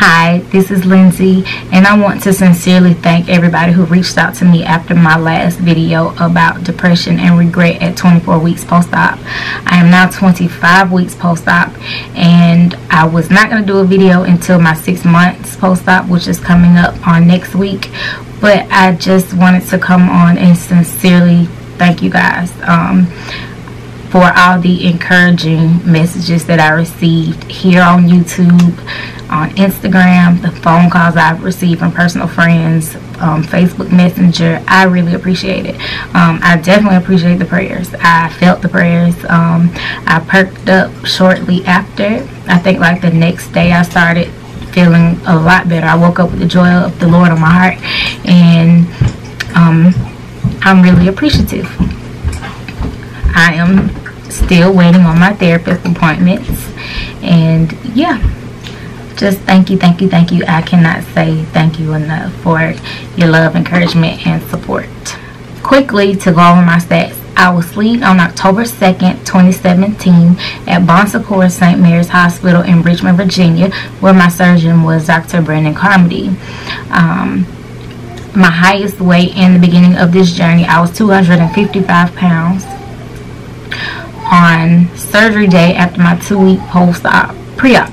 Hi, this is Lindsay, and I want to sincerely thank everybody who reached out to me after my last video about depression and regret at 24 weeks post-op. I am now 25 weeks post-op, and I was not going to do a video until my 6 months post-op, which is coming up on next week, but I just wanted to come on and sincerely thank you guys for all the encouraging messages that I received here on YouTube, on Instagram, the phone calls I've received from personal friends, Facebook Messenger. I really appreciate it. I definitely appreciate the prayers. I felt the prayers. I perked up shortly after. I think like the next day I started feeling a lot better. I woke up with the joy of the Lord on my heart, and I'm really appreciative. I am still waiting on my therapist appointments, and yeah, just thank you, thank you, thank you. I cannot say thank you enough for your love, encouragement, and support. Quickly, to go over my stats, I was sleeved on October 2nd, 2017 at Bon Secours St. Mary's Hospital in Richmond, Virginia, where my surgeon was Dr. Brandon Carmody. My highest weight in the beginning of this journey, I was 255 pounds. On surgery day, after my 2-week post-op pre-op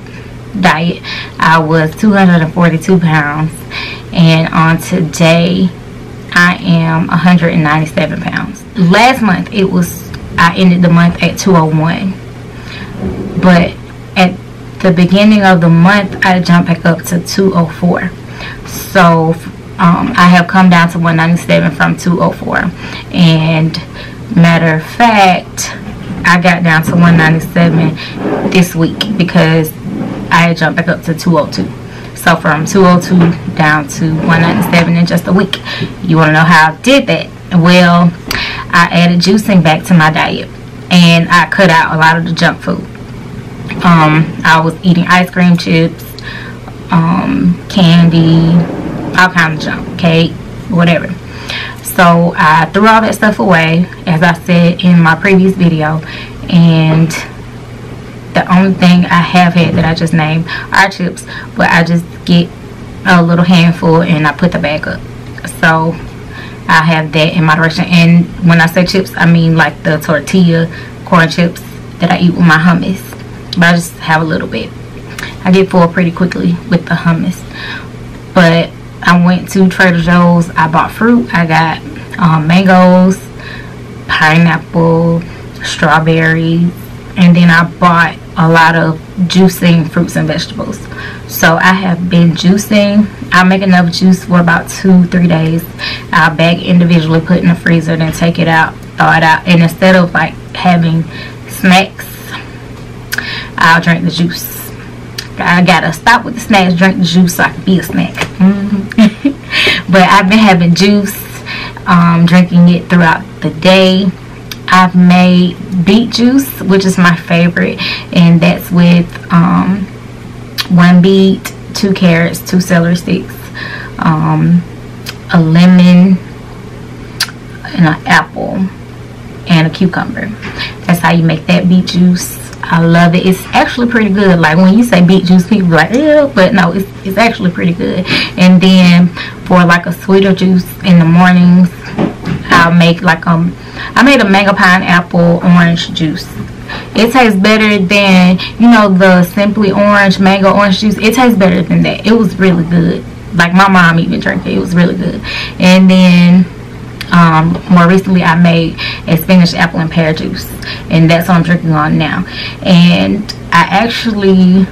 diet, I was 242 pounds, and on today I am 197 pounds. Last month I ended the month at 201, but at the beginning of the month I jumped back up to 204. So I have come down to 197 from 204, and matter of fact, I got down to 197 this week because I had jumped back up to 202. So from 202 down to 197 in just a week. You want to know how I did that? Well, I added juicing back to my diet, and I cut out a lot of the junk food. I was eating ice cream, chips, candy, all kinds of junk, cake, whatever. So I threw all that stuff away, as I said in my previous video, and the only thing I have had that I just named are chips, but I just get a little handful and I put the bag up. So I have that in moderation, and when I say chips, I mean like the tortilla corn chips that I eat with my hummus, but I just have a little bit. I get full pretty quickly with the hummus. But I went to Trader Joe's, I bought fruit, I got mangoes, pineapple, strawberries, and then I bought a lot of juicing fruits and vegetables. So I have been juicing. I make enough juice for about 2-3 days. I bag individually, put in the freezer, then take it out, thaw it out, and instead of like having snacks, I'll drink the juice. I gotta stop with the snacks, drink the juice so I can be a snack. But I've been having juice, drinking it throughout the day. I've made beet juice, which is my favorite, and that's with 1 beet, 2 carrots, 2 celery sticks, a lemon, and an apple, and a cucumber. That's how you make that beet juice. I love it. It's actually pretty good. Like when you say beet juice, people are like, ew, but no, it's actually pretty good. And then for like a sweeter juice in the mornings, I'll make like I made a mango pineapple orange juice. It tastes better than, you know, the Simply Orange mango orange juice. It tastes better than that. It was really good. Like my mom even drank it. It was really good. And then more recently I made a spinach, apple, and pear juice, and that's what I'm drinking on now. And I actually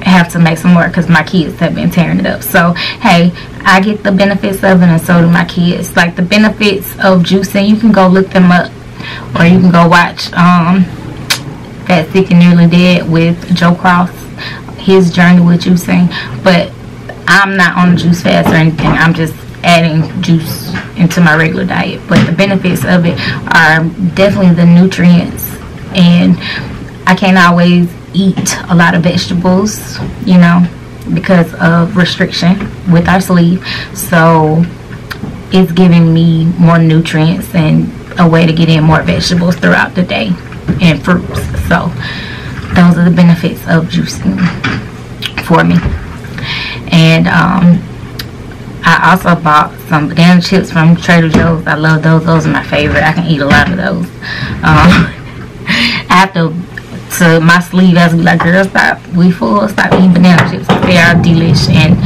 have to make some more because my kids have been tearing it up. So hey, I get the benefits of it, and so do my kids. Like the benefits of juicing, you can go look them up, or you can go watch Fat Sick and Nearly Dead with Joe Cross, his journey with juicing. But I'm not on a juice fast or anything. I'm just adding juice into my regular diet, but the benefits of it are definitely the nutrients. And I can't always eat a lot of vegetables, you know, because of restriction with our sleeve. So it's giving me more nutrients and a way to get in more vegetables throughout the day, and fruits. So those are the benefits of juicing for me. And I also bought some banana chips from Trader Joe's. I love those. Those are my favorite. I can eat a lot of those. I have to my sleeve as we like, girl, stop. We full. Stop eating banana chips. They are delish. And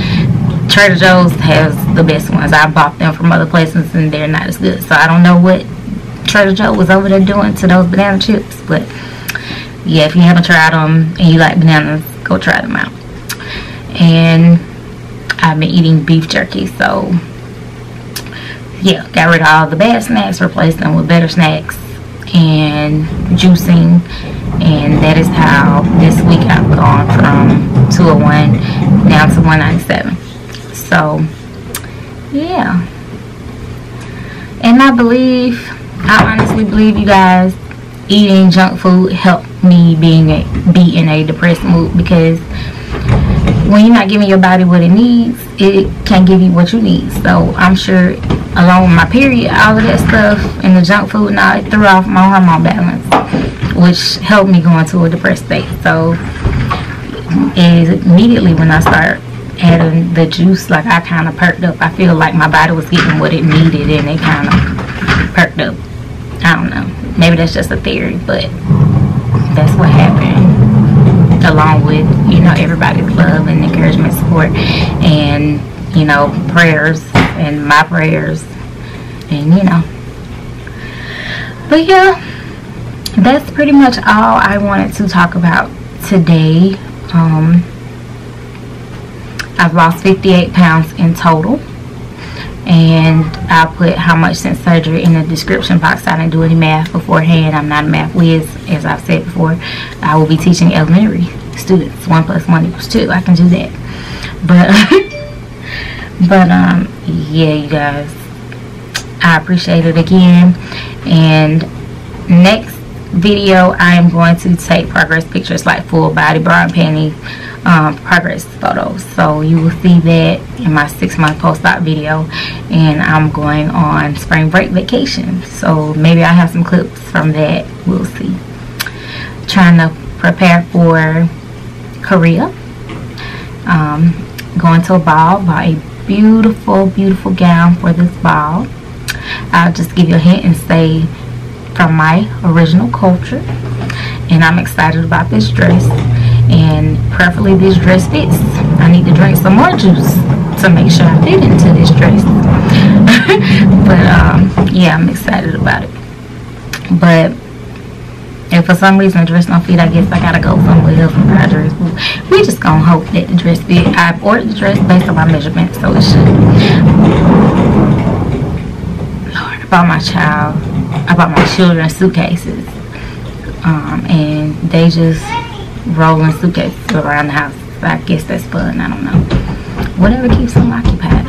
Trader Joe's has the best ones. I bought them from other places and they're not as good. So I don't know what Trader Joe was over there doing to those banana chips. But yeah, if you haven't tried them and you like bananas, go try them out. And I've been eating beef jerky, so yeah, got rid of all the bad snacks, replaced them with better snacks and juicing. And that is how this week I've gone from 201 down to 197. So yeah, and I honestly believe you guys, eating junk food helped me be in a depressed mood, because when you're not giving your body what it needs, it can't give you what you need. So I'm sure along with my period, all of that stuff and the junk food and all, it threw off my hormone balance, which helped me go into a depressed state. So immediately when I started adding the juice, like, I kind of perked up. I feel like my body was getting what it needed and it kind of perked up. I don't know, maybe that's just a theory, but that's what happened, along with, you know, everybody's love and encouragement, support, and, you know, prayers, and my prayers, and, you know. But yeah, that's pretty much all I wanted to talk about today. I've lost 58 pounds in total, and I'll put how much since surgery in the description box. I didn't do any math beforehand. I'm not a math whiz, as I've said before. I will be teaching elementary students 1 plus 1 equals 2. I can do that, but yeah, you guys, I appreciate it again. And next video, I am going to take progress pictures, like full body, bra and panty progress photos. So you will see that in my 6-month post-op video. And I'm going on spring break vacation, so maybe I have some clips from that. We'll see. Trying to prepare for Korea. Going to a ball. Bought a beautiful, beautiful gown for this ball. I'll just give you a hint and say from my original culture. And I'm excited about this dress, and preferably this dress fits. I need to drink some more juice to make sure I fit into this dress. But yeah, I'm excited about it. But if for some reason the dress don't fit, I guess I gotta go somewhere else and buy a dress. We just gonna hope that the dress fit. I've ordered the dress based on my measurements, so it should. Lord, I bought my children's suitcases, and they just rolling suitcases around the house. I guess that's fun. I don't know, whatever keeps them occupied.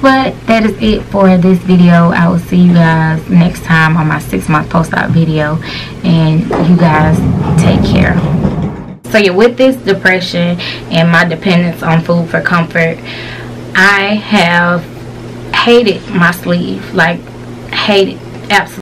But that is it for this video. I will see you guys next time on my 6-month post-op video, and you guys take care. So yeah, with this depression and my dependence on food for comfort, I have hated my sleeve, like hated, absolutely.